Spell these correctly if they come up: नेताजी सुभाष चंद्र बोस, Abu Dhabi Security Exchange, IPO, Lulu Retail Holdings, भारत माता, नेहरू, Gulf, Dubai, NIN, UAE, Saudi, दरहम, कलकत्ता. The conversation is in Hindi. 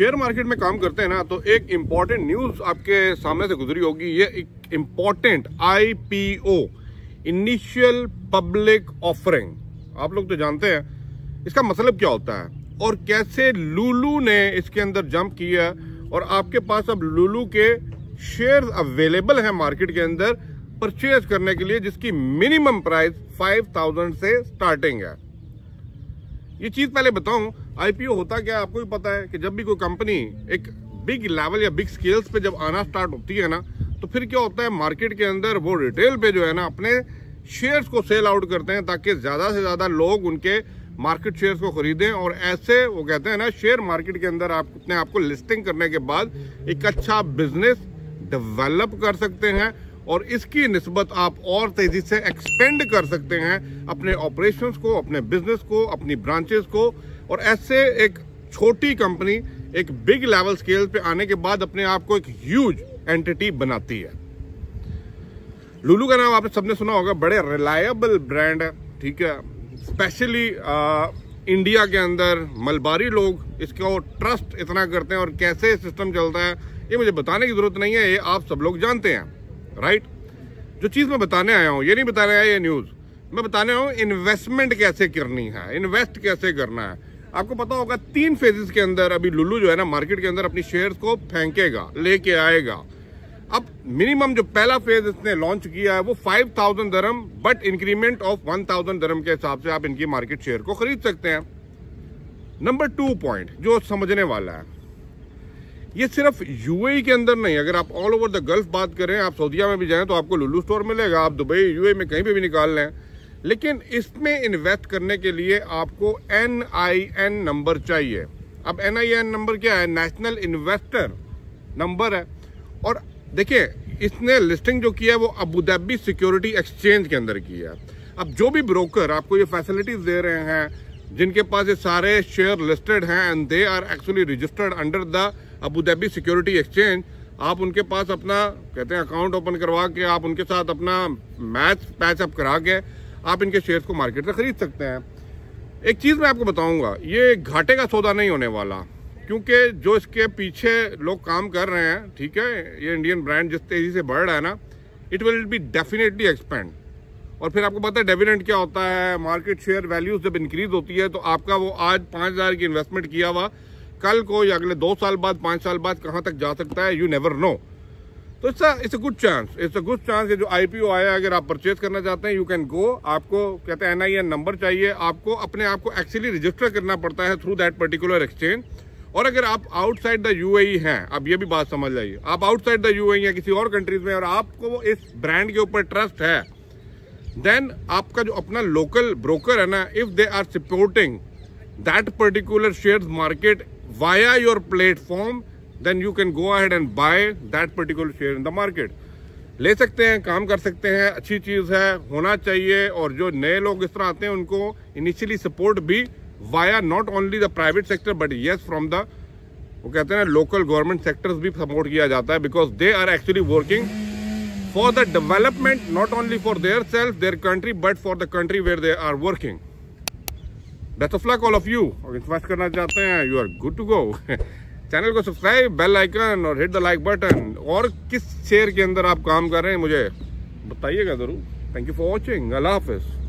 शेयर मार्केट में काम करते हैं ना, तो एक इम्पॉर्टेंट न्यूज आपके सामने से गुजरी होगी। ये एक important IPO, initial public offering, आप लोग तो जानते हैं इसका मतलब क्या होता है और कैसे लुलू ने इसके अंदर जंप किया और आपके पास अब लुलू के शेयर अवेलेबल है मार्केट के अंदर परचेज करने के लिए, जिसकी मिनिमम प्राइस 5000 से स्टार्टिंग है। ये चीज पहले बताऊं, IPO होता क्या आपको भी पता है कि जब भी कोई कंपनी एक बिग लेवल या बिग स्केल्स पे जब आना स्टार्ट होती है ना, तो फिर क्या होता है मार्केट के अंदर वो रिटेल पे जो है ना अपने शेयर्स को सेल आउट करते हैं ताकि ज्यादा से ज्यादा लोग उनके मार्केट शेयर्स को खरीदें और ऐसे वो कहते हैं ना शेयर मार्केट के अंदर आप अपने आपको लिस्टिंग करने के बाद एक अच्छा बिजनेस डेवलप कर सकते हैं और इसकी निस्बत आप और तेजी से एक्सपेंड कर सकते हैं अपने ऑपरेशंस को, अपने बिजनेस को, अपनी ब्रांचेस को और ऐसे एक छोटी कंपनी एक बिग लेवल स्केल पे आने के बाद अपने आप को एक ह्यूज एंटिटी बनाती है। लुलू का नाम आपने सबने सुना होगा, बड़े रिलायबल ब्रांड है, ठीक है। स्पेशली इंडिया के अंदर मलबारी लोग इसको ट्रस्ट इतना करते हैं और कैसे सिस्टम चलता है ये मुझे बताने की जरूरत नहीं है, ये आप सब लोग जानते हैं, राइट। जो चीज़ मैं बताने आया हूँ, ये नहीं बताने आया ये न्यूज़, मैं बताने आया हूँ इन्वेस्टमेंट कैसे करनी है, इन्वेस्ट कैसे करना है। आपको पता होगा 3 फेजेस के अंदर अभी लुलू जो है ना मार्केट के अंदर अपनी शेयर्स को फेंकेगा, लेके आएगा। अब मिनिमम जो पहला फेज इसने लॉन्च किया है वो 5000 दरहम बट इंक्रीमेंट ऑफ 1000 दरहम के हिसाब से आप इनकी मार्केट शेयर को खरीद सकते हैं। नंबर 2 पॉइंट जो समझने वाला है, ये सिर्फ UAE के अंदर नहीं, अगर आप ऑल ओवर द गल्फ बात करें, आप सऊदीया में भी जाएं तो आपको लुलू स्टोर मिलेगा, आप दुबई UAE में कहीं पे भी निकाल लें, लेकिन इसमें इन्वेस्ट करने के लिए आपको NIN नंबर चाहिए। अब NIN नंबर क्या है? नेशनल इन्वेस्टर नंबर है। और देखिए इसने लिस्टिंग जो किया है वो अबू धाबी सिक्योरिटी एक्सचेंज के अंदर किया है। अब जो भी ब्रोकर आपको ये फैसिलिटीज दे रहे हैं, जिनके पास ये सारे शेयर लिस्टेड हैं and they are actually registered under the Abu Dhabi security exchange, आप उनके पास अपना कहते हैं अकाउंट ओपन करवा के आप उनके साथ अपना पैचअप करा के आप इनके शेयर्स को मार्केट से खरीद सकते हैं। एक चीज़ मैं आपको बताऊंगा, ये घाटे का सौदा नहीं होने वाला, क्योंकि जो इसके पीछे लोग काम कर रहे हैं, ठीक है, ये इंडियन ब्रांड जिस तेज़ी से बढ़ रहा है ना, it will be definitely expand. और फिर आपको पता है डिविडेंड क्या होता है, मार्केट शेयर वैल्यूज जब इंक्रीज होती है तो आपका वो आज 5000 की इन्वेस्टमेंट किया हुआ कल को या अगले 2 साल बाद, 5 साल बाद कहाँ तक जा सकता है, यू नेवर नो। तो it's a good chance, it's a good chance. ये जो IPO आया, अगर आप परचेज करना चाहते हैं, यू कैन गो। आपको कहते हैं NIN नंबर चाहिए, आपको अपने आप को एक्चुअली रजिस्टर करना पड़ता है थ्रू दैट पर्टिकुलर एक्सचेंज। और अगर आप आउटसाइड द UAE हैं, अब ये भी बात समझ लाइए, आप आउटसाइड द UAE हैं किसी और कंट्रीज में और आपको इस ब्रांड के ऊपर ट्रस्ट है, देन आपका जो अपना लोकल ब्रोकर है ना, if they are supporting that particular share market via your platform, then you can go ahead and buy that particular share in the market. ले सकते हैं, काम कर सकते हैं, अच्छी चीज़ है, होना चाहिए। और जो नए लोग इस तरह आते हैं उनको इनिशियली सपोर्ट भी via not only the private sector but yes from the वो कहते हैं लोकल गवर्नमेंट सेक्टर्स भी सपोर्ट किया जाता है, because they are actually working for the development not only for their self, their country but for the country where they are working. Best of luck all of you. अगर इन्वेस्ट करना चाहते हैं, you are good to go. Channel को सब्सक्राइब, बेल आइकन और हिट द लाइक बटन। और किस शेयर के अंदर आप काम कर रहे हैं मुझे बताइएगा ज़रूर। Thank you for watching. अल्लाह हाफिज़।